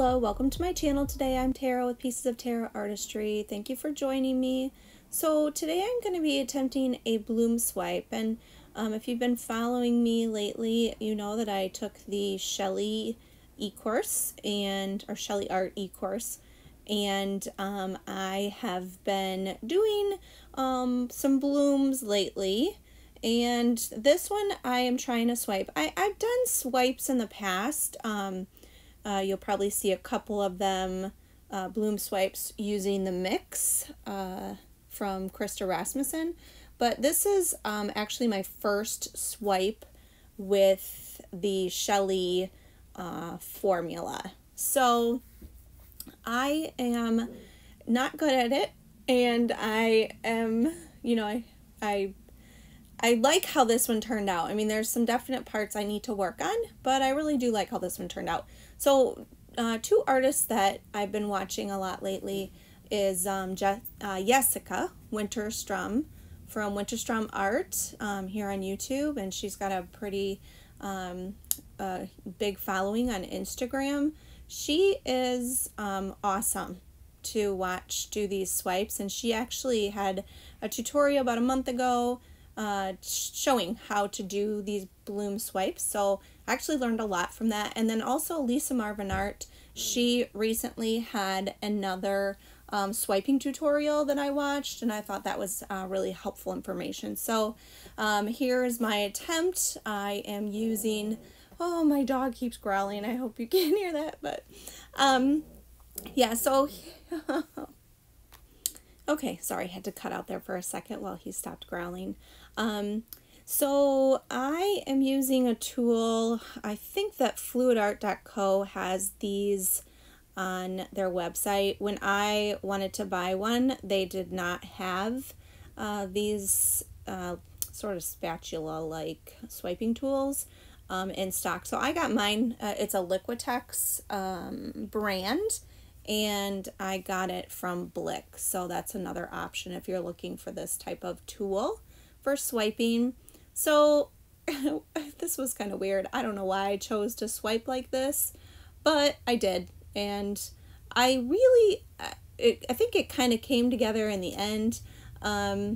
Hello, welcome to my channel. Today I'm Tara with Pieces of Tara Artistry. Thank you for joining me. So today I'm going to be attempting a bloom swipe, and if you've been following me lately, you know that I took the Shellee e-course and or ShelleeArt e-course, and I have been doing some blooms lately. And this one I am trying to swipe. I've done swipes in the past. You'll probably see a couple of them, bloom swipes using the mix from Krista Rasmussen. But this is actually my first swipe with the Shellee formula. So I am not good at it, and I am, you know, I like how this one turned out. I mean, there's some definite parts I need to work on, but I really do like how this one turned out. So two artists that I've been watching a lot lately is Jessica Wintersturm from Wintersturm Art here on YouTube, and she's got a pretty big following on Instagram. She is awesome to watch do these swipes, and she actually had a tutorial about a month ago showing how to do these bloom swipes. So I actually learned a lot from that. And then also Lisa Marvinart, she recently had another swiping tutorial that I watched, and I thought that was really helpful information. So here's my attempt. I am using, oh, my dog keeps growling. I hope you can hear that, but yeah, so okay, sorry, I had to cut out there for a second while he stopped growling. So I am using a tool, I think that fluidart.co has these on their website. When I wanted to buy one, they did not have these sort of spatula-like swiping tools in stock. So I got mine, it's a Liquitex brand, and I got it from Blick. So that's another option if you're looking for this type of tool for swiping. So this was kind of weird. I don't know why I chose to swipe like this, but I did. And I really, I think it kind of came together in the end. I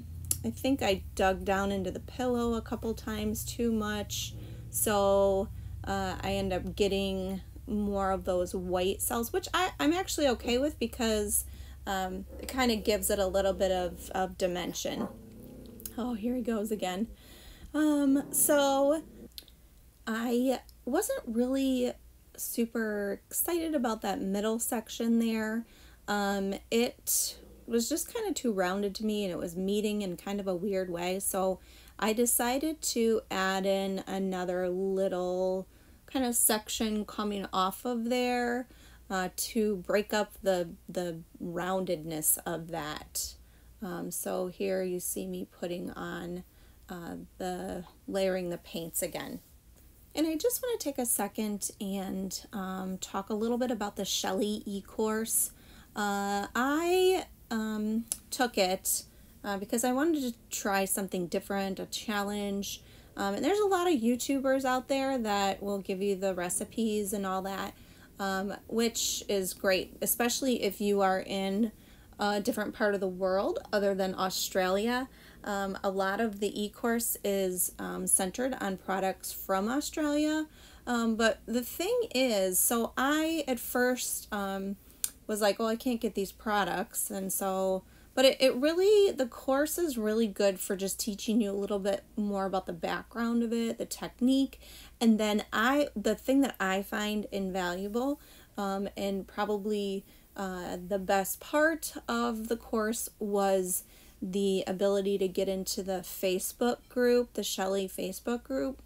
think I dug down into the pillow a couple times too much. So I end up getting more of those white cells, which I'm actually okay with, because it kind of gives it a little bit of dimension. Oh, here he goes again. So I wasn't really super excited about that middle section there. It was just kind of too rounded to me, and it was meeting in kind of a weird way. So I decided to add in another little kind of section coming off of there to break up the roundedness of that. So here you see me putting on layering the paints again. And I just want to take a second and talk a little bit about the Shellee e-course. I took it because I wanted to try something different, a challenge. And there's a lot of YouTubers out there that will give you the recipes and all that, which is great, especially if you are in a different part of the world other than Australia. A lot of the e-course is centered on products from Australia. But the thing is, so I at first was like, well, I can't get these products. And so but it really, the course is really good for just teaching you a little bit more about the background of it, the technique. And then the thing that I find invaluable and probably the best part of the course was the ability to get into the Facebook group, the Shellee Facebook group,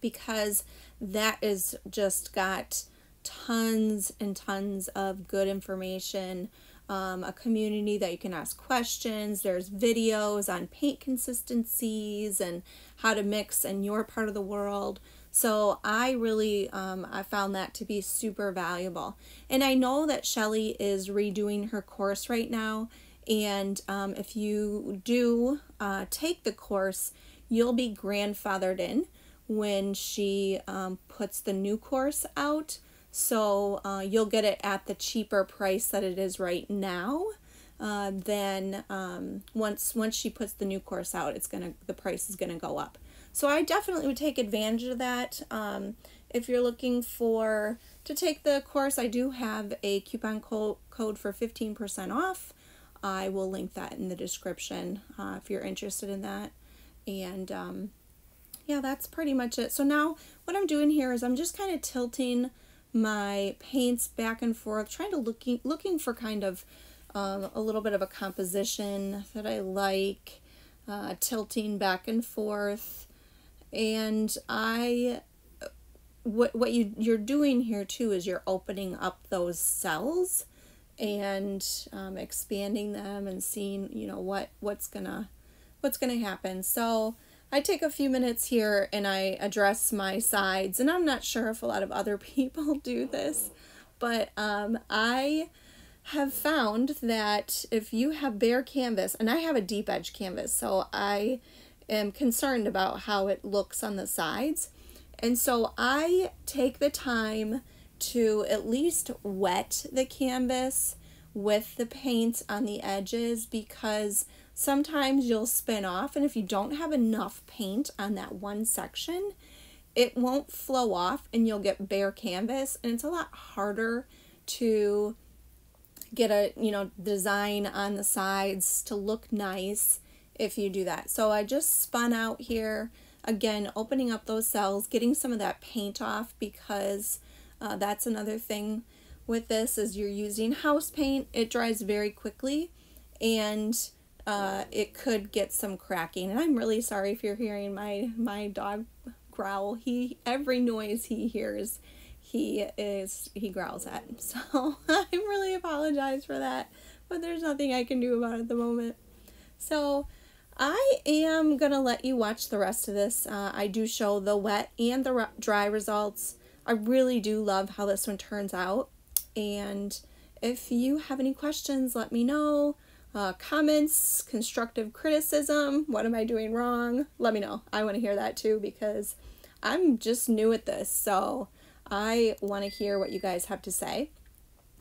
because that is just got tons and tons of good information. A community that you can ask questions. There's videos on paint consistencies and how to mix in your part of the world. So I really, I found that to be super valuable. And I know that Shellee is redoing her course right now. And if you do take the course, you'll be grandfathered in when she puts the new course out. So you'll get it at the cheaper price that it is right now. Then once she puts the new course out, the price is gonna go up. So I definitely would take advantage of that. If you're looking to take the course, I do have a coupon code for 15% off. I will link that in the description if you're interested in that. And yeah, that's pretty much it. So now what I'm doing here is I'm just kind of tilting my paints back and forth, trying to looking for kind of a little bit of a composition that I like, tilting back and forth. And what you're doing here too is you're opening up those cells and expanding them and seeing, you know, what's gonna happen. So I take a few minutes here and I address my sides, and I'm not sure if a lot of other people do this, but I have found that if you have bare canvas, and I have a deep edge canvas, so I am concerned about how it looks on the sides. And so I take the time to at least wet the canvas with the paint on the edges, because sometimes you'll spin off, and if you don't have enough paint on that one section, it won't flow off and you'll get bare canvas, and it's a lot harder to get a, you know, design on the sides to look nice if you do that. So I just spun out here, again, opening up those cells, getting some of that paint off, because that's another thing with this is you're using house paint. It dries very quickly and it could get some cracking. And I'm really sorry if you're hearing my dog growl. Every noise he hears, he growls at. So I really apologize for that, but there's nothing I can do about it at the moment. So I am gonna let you watch the rest of this. I do show the wet and the dry results. I really do love how this one turns out, and if you have any questions, let me know. Comments, constructive criticism, what am I doing wrong? Let me know. I want to hear that too, because I'm just new at this, so I want to hear what you guys have to say.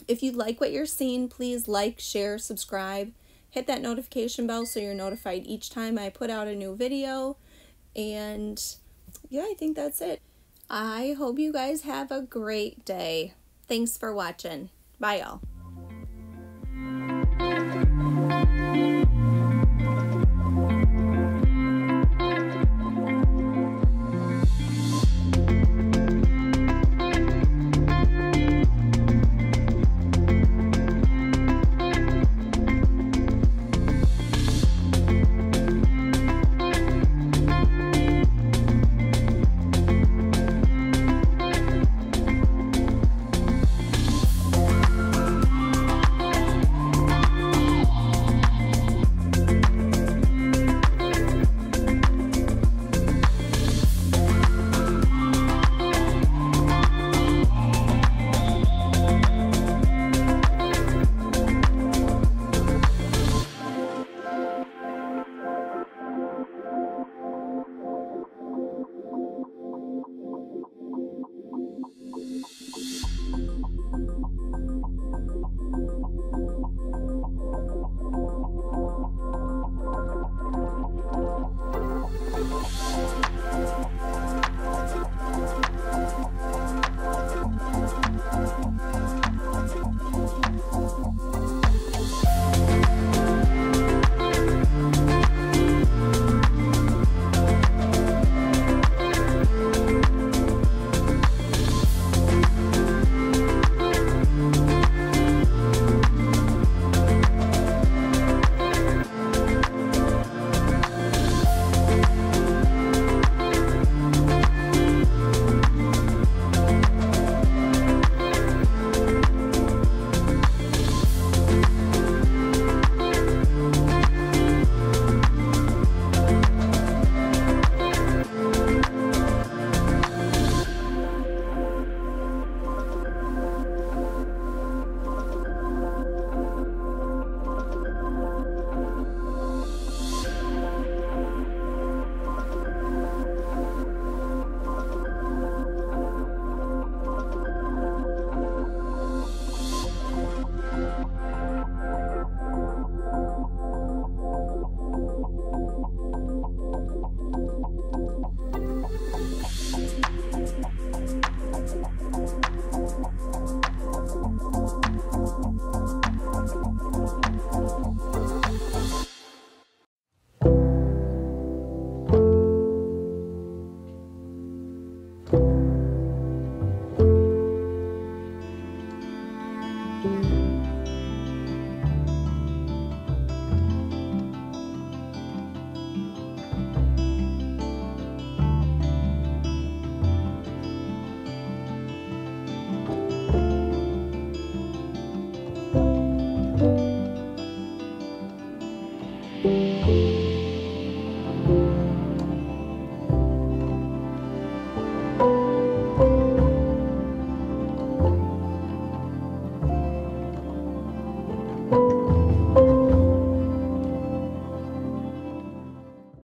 If you like what you're seeing, please like, share, subscribe, hit that notification bell so you're notified each time I put out a new video. And yeah, I think that's it. I hope you guys have a great day. Thanks for watching. Bye, y'all.